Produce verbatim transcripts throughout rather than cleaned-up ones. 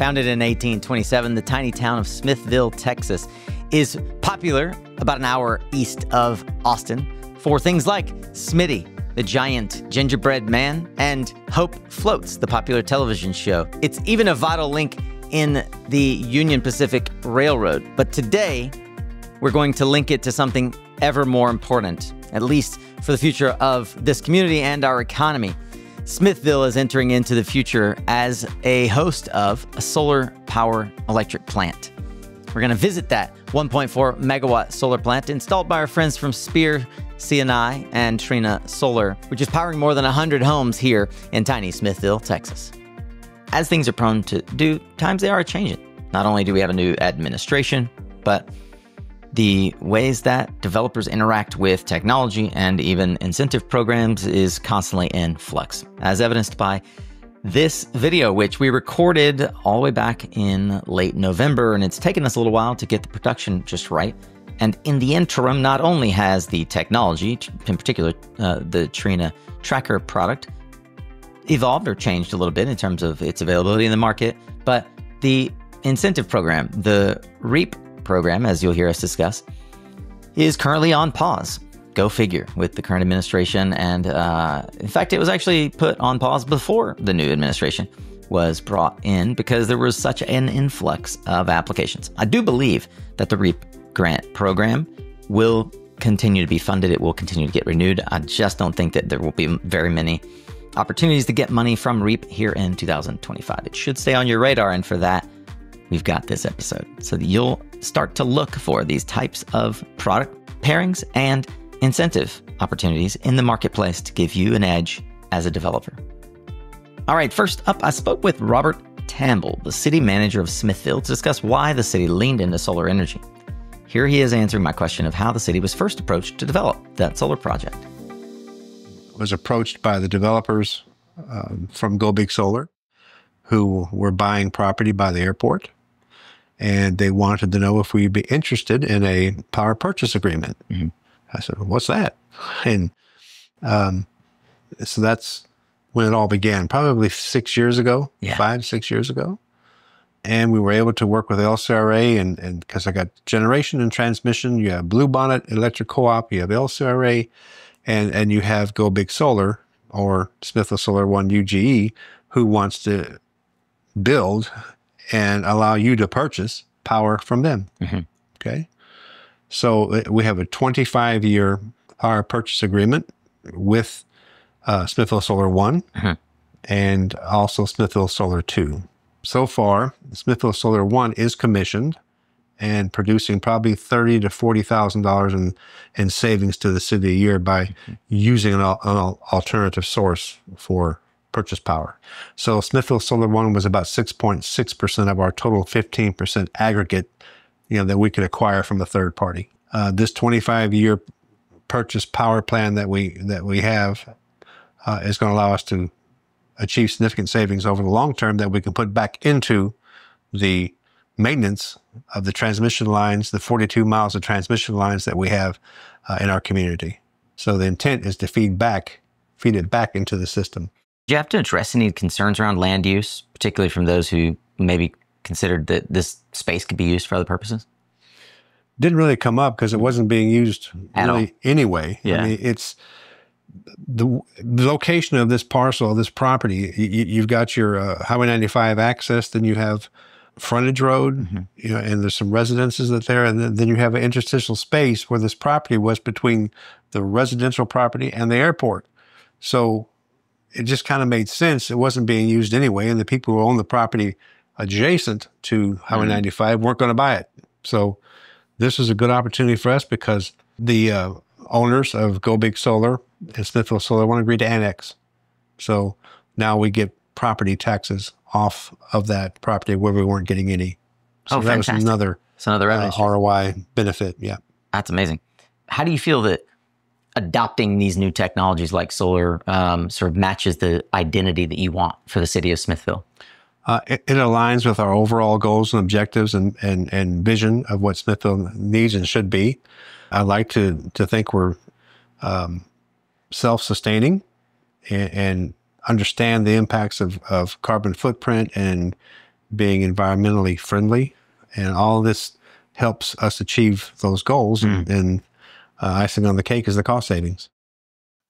Founded in eighteen twenty-seven, the tiny town of Smithville, Texas, is popular about an hour east of Austin for things like Smitty, the giant gingerbread man, and Hope Floats, the popular television show. It's even a vital link in the Union Pacific Railroad. But today, we're going to link it to something ever more important, at least for the future of this community and our economy. Smithville is entering into the future as a host of a solar power electric plant. We're going to visit that one point four megawatt solar plant installed by our friends from Spear C and I and Trina Solar, which is powering more than one hundred homes here in tiny Smithville, Texas. As things are prone to do, times they are changing. Not only do we have a new administration, but the ways that developers interact with technology and even incentive programs is constantly in flux, as evidenced by this video, which we recorded all the way back in late November, and it's taken us a little while to get the production just right. And in the interim, not only has the technology, in particular uh, the Trina Tracker product, evolved or changed a little bit in terms of its availability in the market, but the incentive program, the REAP program, as you'll hear us discuss, is currently on pause. Go figure, with the current administration. And uh, in fact, it was actually put on pause before the new administration was brought in because there was such an influx of applications. I do believe that the REAP grant program will continue to be funded. It will continue to get renewed. I just don't think that there will be very many opportunities to get money from REAP here in two thousand twenty-five. It should stay on your radar, and for that, we've got this episode. So you'll start to look for these types of product pairings and incentive opportunities in the marketplace to give you an edge as a developer. All right, first up, I spoke with Robert Tamble, the city manager of Smithville, to discuss why the city leaned into solar energy. Here he is answering my question of how the city was first approached to develop that solar project. I was approached by the developers um, from Go Big Solar, who were buying property by the airport. And they wanted to know if we'd be interested in a power purchase agreement. Mm-hmm. I said, well, what's that? And um, so that's when it all began, probably six years ago, yeah. five, six years ago. And we were able to work with L C R A, and and because I got generation and transmission, you have Blue Bonnet Electric Co op, you have L C R A, and, and you have Go Big Solar, or Smithville Solar One U G E, who wants to build and allow you to purchase power from them. Mm-hmm. Okay. So we have a twenty-five year power purchase agreement with uh, Smithville Solar One, mm-hmm, and also Smithville Solar Two. So far, Smithville Solar One is commissioned and producing probably thirty to forty thousand dollars in in savings to the city a year by, mm-hmm, using an, an alternative source for purchase power. So Smithville Solar One was about six point six percent of our total fifteen percent aggregate, you know, that we could acquire from a third party. Uh, this twenty-five year purchase power plan that we that we have uh, is going to allow us to achieve significant savings over the long term that we can put back into the maintenance of the transmission lines, the forty-two miles of transmission lines that we have uh, in our community. So the intent is to feed back, feed it back into the system. Did you have to address any concerns around land use, particularly from those who maybe considered that this space could be used for other purposes? Didn't really come up because it wasn't being used at really all. Anyway. Yeah. I mean, it's the, the location of this parcel, this property. You, you've got your uh, Highway ninety-five access, then you have frontage road, mm-hmm, you know, and there's some residences that there, and then, then you have an interstitial space where this property was between the residential property and the airport. So it just kind of made sense. It wasn't being used anyway, and the people who own the property adjacent to Highway ninety-five weren't going to buy it. So this was a good opportunity for us because the uh, owners of Go Big Solar and Smithville Solar One agreed to annex. So now we get property taxes off of that property where we weren't getting any. So oh, that fantastic. was another, it's another uh, R O I benefit. Yeah. That's amazing. How do you feel that adopting these new technologies like solar um, sort of matches the identity that you want for the city of Smithville? Uh, it, it aligns with our overall goals and objectives and, and, and vision of what Smithville needs and should be. I like to, to think we're um, self-sustaining and, and understand the impacts of, of carbon footprint and being environmentally friendly, and all this helps us achieve those goals. Mm. And, and uh, icing on the cake is the cost savings.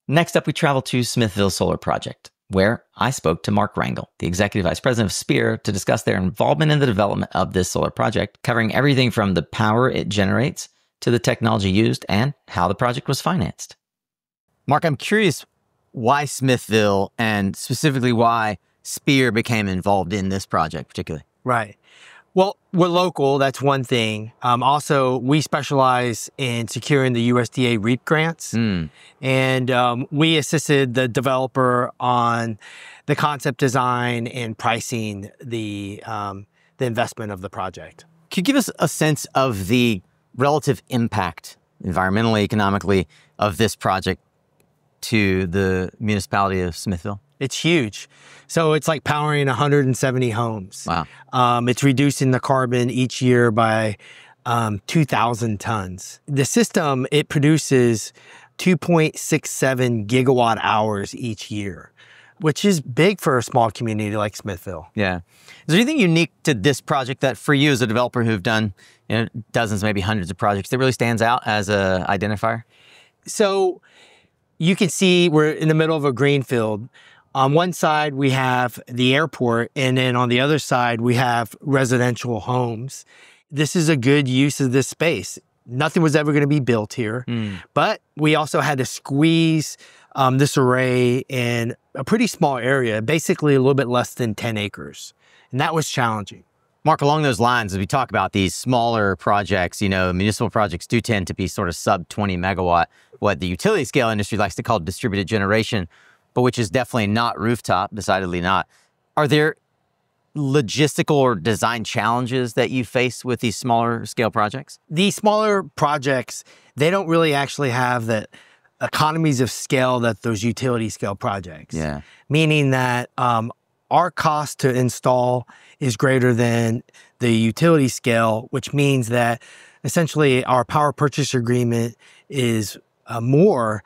Next up, we travel to Smithville Solar Project, where I spoke to Mark Rangel, the Executive Vice President of Spear, to discuss their involvement in the development of this solar project, covering everything from the power it generates to the technology used and how the project was financed. Mark, I'm curious why Smithville and specifically why Spear became involved in this project particularly. Right. Well, we're local. That's one thing. Um, also, we specialize in securing the U S D A REAP grants. Mm. And um, we assisted the developer on the concept design and pricing the, um, the investment of the project. Could you give us a sense of the relative impact environmentally, economically of this project to the municipality of Smithville? It's huge. So it's like powering one hundred seventy homes. Wow. Um, it's reducing the carbon each year by um, two thousand tons. The system, it produces two point six seven gigawatt hours each year, which is big for a small community like Smithville. Yeah. Is there anything unique to this project that for you as a developer who've done you know, dozens, maybe hundreds of projects, that really stands out as an identifier? So you can see we're in the middle of a green field. On one side, we have the airport, and then on the other side, we have residential homes. This is a good use of this space. Nothing was ever going to be built here, mm. but we also had to squeeze um, this array in a pretty small area, basically a little bit less than ten acres, and that was challenging. Mark, along those lines, as we talk about these smaller projects, you know, municipal projects do tend to be sort of sub twenty megawatt, what the utility scale industry likes to call distributed generation, but which is definitely not rooftop, decidedly not. Are there logistical or design challenges that you face with these smaller scale projects? These smaller projects, they don't really actually have the economies of scale that those utility scale projects. Yeah. Meaning that um, our cost to install is greater than the utility scale, which means that essentially our power purchase agreement is uh, more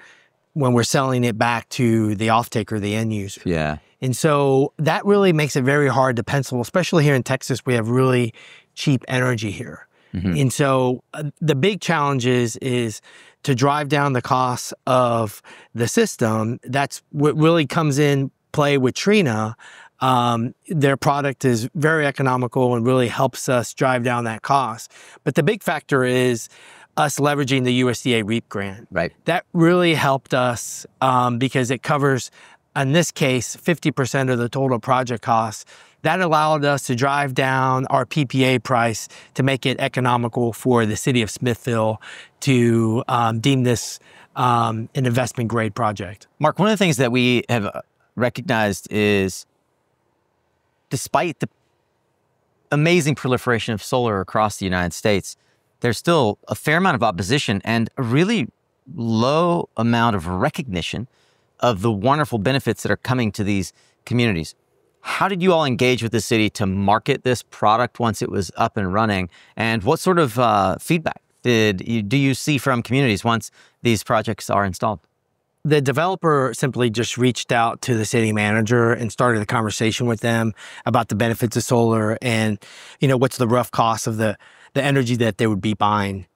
when we're selling it back to the off-taker, the end user. Yeah. And so that really makes it very hard to pencil, especially here in Texas. We have really cheap energy here. Mm-hmm. And so uh, the big challenge is, is to drive down the costs of the system. That's what really comes in play with Trina. Um, their product is very economical and really helps us drive down that cost. But the big factor is us leveraging the U S D A REAP grant. Right. That really helped us um, because it covers, in this case, fifty percent of the total project costs. That allowed us to drive down our P P A price to make it economical for the city of Smithville to um, deem this um, an investment grade project. Mark, one of the things that we have recognized is despite the amazing proliferation of solar across the United States, there's still a fair amount of opposition and a really low amount of recognition of the wonderful benefits that are coming to these communities. How did you all engage with the city to market this product once it was up and running? And what sort of uh, feedback did you, do you see from communities once these projects are installed? The developer simply just reached out to the city manager and started a conversation with them about the benefits of solar and, you know, what's the rough cost of the, the energy that they would be buying.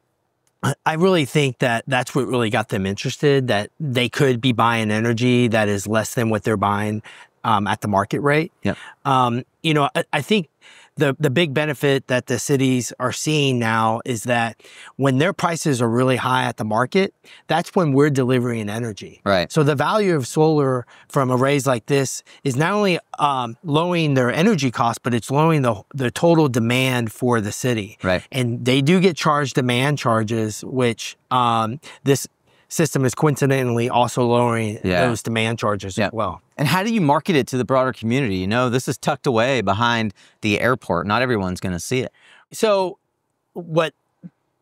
I really think that that's what really got them interested, that they could be buying energy that is less than what they're buying um, at the market rate. Yep. Um, you know, I, I think the, the big benefit that the cities are seeing now is that when their prices are really high at the market, that's when we're delivering energy. Right. So the value of solar from arrays like this is not only um, lowering their energy costs, but it's lowering the, the total demand for the city. Right. And they do get charged demand charges, which um, this system is coincidentally also lowering yeah. those demand charges yeah. as well. And how do you market it to the broader community? You know, this is tucked away behind the airport. Not everyone's going to see it. So what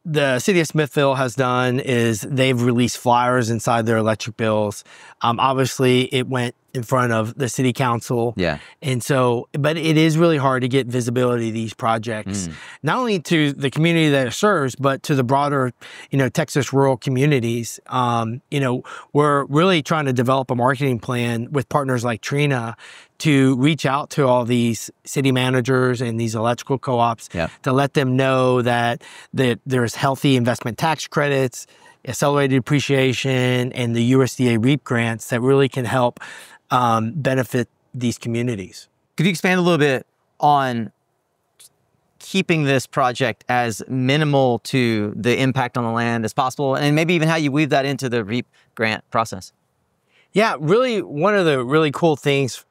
the city of Smithville has done is they've released flyers inside their electric bills. Um, obviously, it went in front of the city council. Yeah. And so, but it is really hard to get visibility to these projects, mm. not only to the community that it serves, but to the broader, you know, Texas rural communities. Um, you know, we're really trying to develop a marketing plan with partners like Trina to reach out to all these city managers and these electrical co-ops yeah. to let them know that, that there's healthy investment tax credits, accelerated depreciation, and the U S D A REAP grants that really can help um, benefit these communities. Could you expand a little bit on keeping this project as minimal to the impact on the land as possible, and maybe even how you weave that into the REAP grant process? Yeah, really one of the really cool things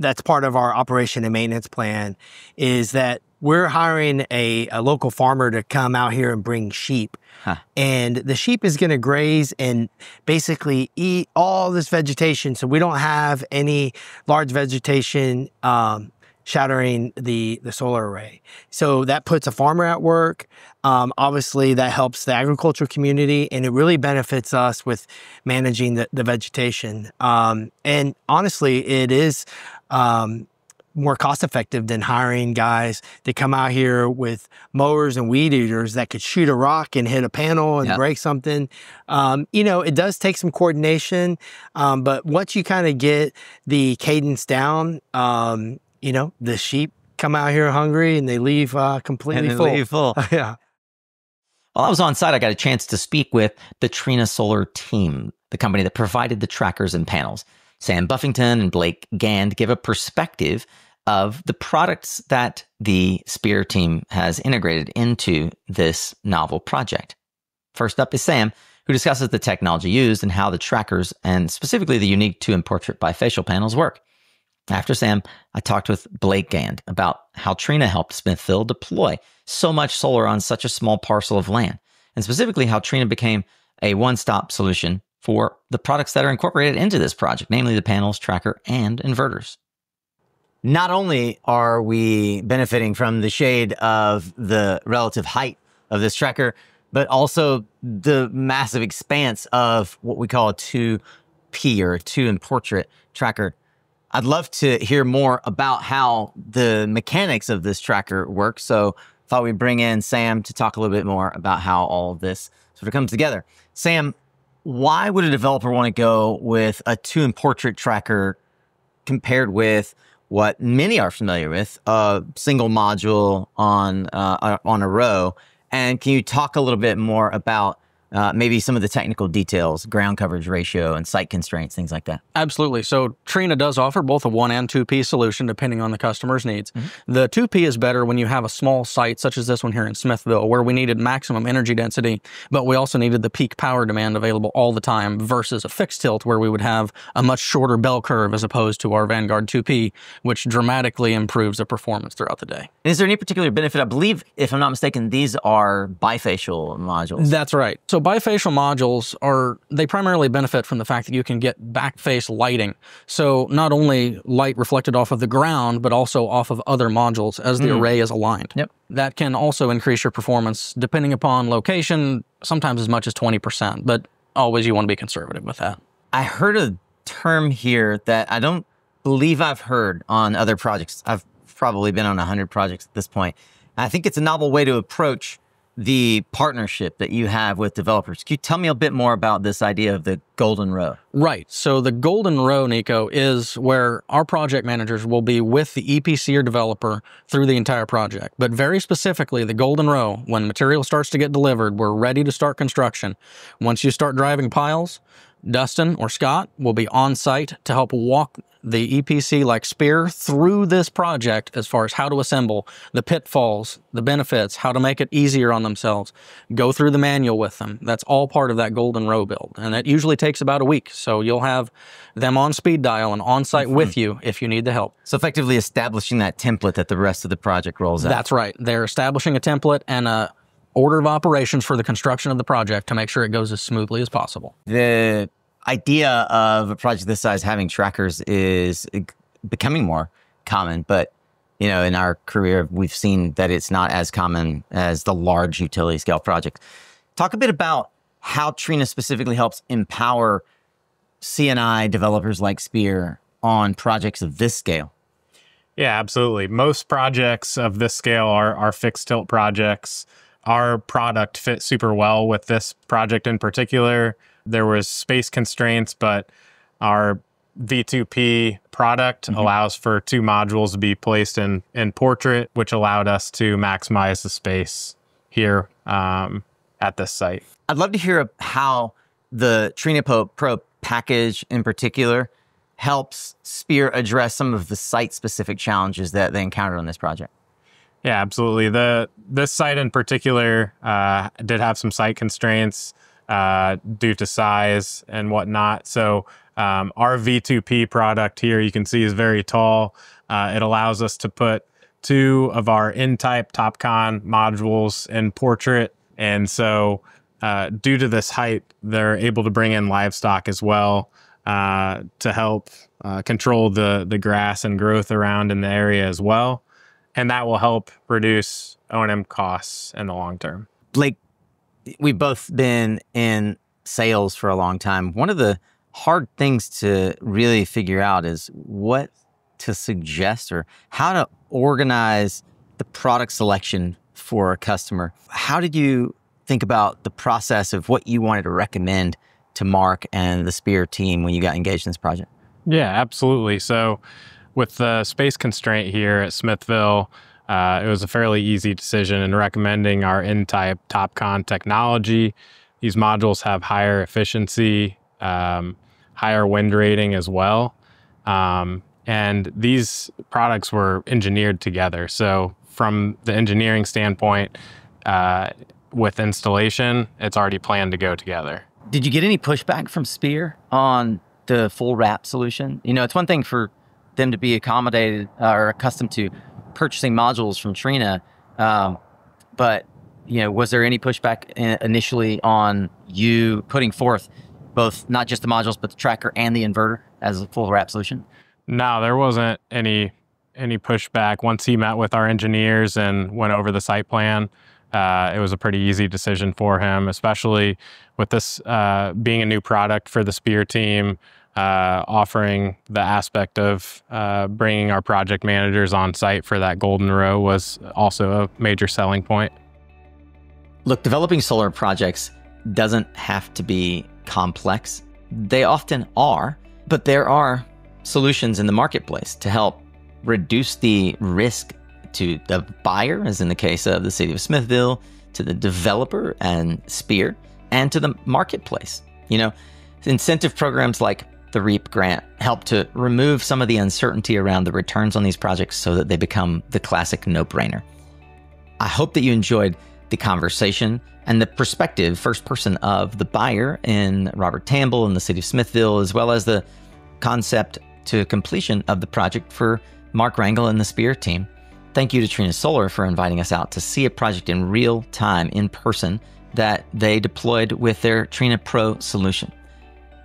that's part of our operation and maintenance plan is that we're hiring a, a local farmer to come out here and bring sheep. Huh. And the sheep is going to graze and basically eat all this vegetation. So we don't have any large vegetation um, shattering the, the solar array. So that puts a farmer at work. Um, obviously, that helps the agricultural community, and it really benefits us with managing the, the vegetation. Um, and honestly, it is... Um, more cost-effective than hiring guys to come out here with mowers and weed eaters that could shoot a rock and hit a panel and yep. break something. Um, you know, it does take some coordination, um, but once you kind of get the cadence down, um, you know, the sheep come out here hungry and they leave uh, completely and they full. Leave full. yeah. While I was on site, I got a chance to speak with the Trina Solar team, the company that provided the trackers and panels. Sam Buffington and Blake Gand give a perspective of the products that the Spear team has integrated into this novel project. First up is Sam, who discusses the technology used and how the trackers and specifically the unique two and portrait bifacial panels work. After Sam, I talked with Blake Gand about how Trina helped Smithville deploy so much solar on such a small parcel of land, and specifically how Trina became a one-stop solution for the products that are incorporated into this project, namely the panels, tracker, and inverters. Not only are we benefiting from the shade of the relative height of this tracker, but also the massive expanse of what we call a two P or a two in portrait tracker. I'd love to hear more about how the mechanics of this tracker work. So I thought we'd bring in Sam to talk a little bit more about how all of this sort of comes together. Sam, why would a developer want to go with a two in portrait tracker compared with what many are familiar with, a single module on, uh, on a row? And can you talk a little bit more about uh, maybe some of the technical details, ground coverage ratio and site constraints, things like that? Absolutely. So Trina does offer both a one and two P solution depending on the customer's needs. Mm-hmm. The two P is better when you have a small site such as this one here in Smithville, where we needed maximum energy density, but we also needed the peak power demand available all the time versus a fixed tilt where we would have a much shorter bell curve as opposed to our Vanguard two P, which dramatically improves the performance throughout the day. And is there any particular benefit? I believe, if I'm not mistaken, these are bifacial modules. That's right. So So bifacial modules are, they primarily benefit from the fact that you can get back face lighting. So not only light reflected off of the ground, but also off of other modules as the mm. array is aligned. Yep. That can also increase your performance depending upon location, sometimes as much as twenty percent, but always you want to be conservative with that. I heard a term here that I don't believe I've heard on other projects. I've probably been on one hundred projects at this point. I think it's a novel way to approach the partnership that you have with developers. Can you tell me a bit more about this idea of the golden row? Right. So the golden row, Nico, is where our project managers will be with the E P C or developer through the entire project. But very specifically, the golden row, when material starts to get delivered, we're ready to start construction. Once you start driving piles, Dustin or Scott will be on site to help walk the E P C like Spear through this project as far as how to assemble, the pitfalls, the benefits, how to make it easier on themselves, go through the manual with them. That's all part of that golden row build. And that usually takes about a week. So you'll have them on speed dial and on site mm-hmm. with you if you need the help. So effectively establishing that template that the rest of the project rolls out. That's right. They're establishing a template and a order of operations for the construction of the project to make sure it goes as smoothly as possible. The idea of a project this size having trackers is becoming more common, but you know, in our career, we've seen that it's not as common as the large utility scale projects. Talk a bit about how Trina specifically helps empower C and I developers like Spear on projects of this scale? Yeah, absolutely. Most projects of this scale are, are fixed tilt projects. Our product fit super well with this project in particular. There was space constraints, but our V two P product mm-hmm. allows for two modules to be placed in, in portrait, which allowed us to maximize the space here um, at this site. I'd love to hear how the Trina Pro package in particular helps Spear address some of the site-specific challenges that they encountered on this project. Yeah, absolutely. The this site in particular uh, did have some site constraints uh, due to size and whatnot. So um, our V two P product here, you can see, is very tall. Uh, it allows us to put two of our N-type Topcon modules in portrait, and so uh, due to this height, they're able to bring in livestock as well uh, to help uh, control the the grass and growth around in the area as well. And that will help reduce O and M costs in the long term. Blake, we've both been in sales for a long time. One of the hard things to really figure out is what to suggest or how to organize the product selection for a customer. How did you think about the process of what you wanted to recommend to Mark and the Spear team when you got engaged in this project? Yeah, absolutely. So with the space constraint here at Smithville, uh, it was a fairly easy decision in recommending our N-type Topcon technology. These modules have higher efficiency, um, higher wind rating as well. Um, and these products were engineered together. So from the engineering standpoint, uh, with installation, it's already planned to go together. Did you get any pushback from Spear on the full wrap solution? You know, it's one thing for them to be accommodated uh, or accustomed to purchasing modules from Trina. Um, but, you know, was there any pushback in, initially on you putting forth both, not just the modules, but the tracker and the inverter as a full wrap solution? No, there wasn't any, any pushback. Once he met with our engineers and went over the site plan, uh, it was a pretty easy decision for him, especially with this uh, being a new product for the Spear team. Uh, offering the aspect of uh, bringing our project managers on site for that golden row was also a major selling point. Look, developing solar projects doesn't have to be complex. They often are, but there are solutions in the marketplace to help reduce the risk to the buyer, as in the case of the city of Smithville, to the developer and Spear, and to the marketplace. You know, incentive programs like the REAP grant help to remove some of the uncertainty around the returns on these projects so that they become the classic no-brainer. I hope that you enjoyed the conversation and the perspective, first person, of the buyer in Robert Tamble in the city of Smithville, as well as the concept to completion of the project for Mark Rangel and the Spear team. Thank you to Trina Solar for inviting us out to see a project in real time, in person, that they deployed with their Trina Pro solution.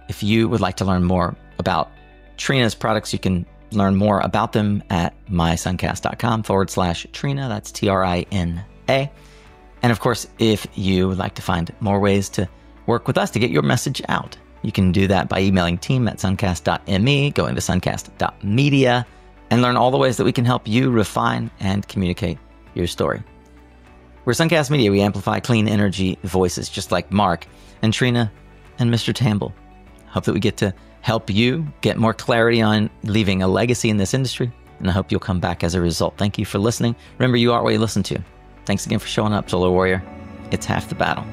If you would like to learn more about Trina's products, you can learn more about them at mysuncast.com forward slash Trina. That's T R I N A. And of course, if you would like to find more ways to work with us to get your message out, you can do that by emailing team at suncast.me, going to suncast.media, and learn all the ways that we can help you refine and communicate your story. We're Suncast Media. We amplify clean energy voices, just like Mark and Trina and Mister Tamble. Hope that we get to help you get more clarity on leaving a legacy in this industry, and I hope you'll come back as a result. Thank you for listening. Remember, you are what you listen to. Thanks again for showing up, Solar Warrior. It's half the battle.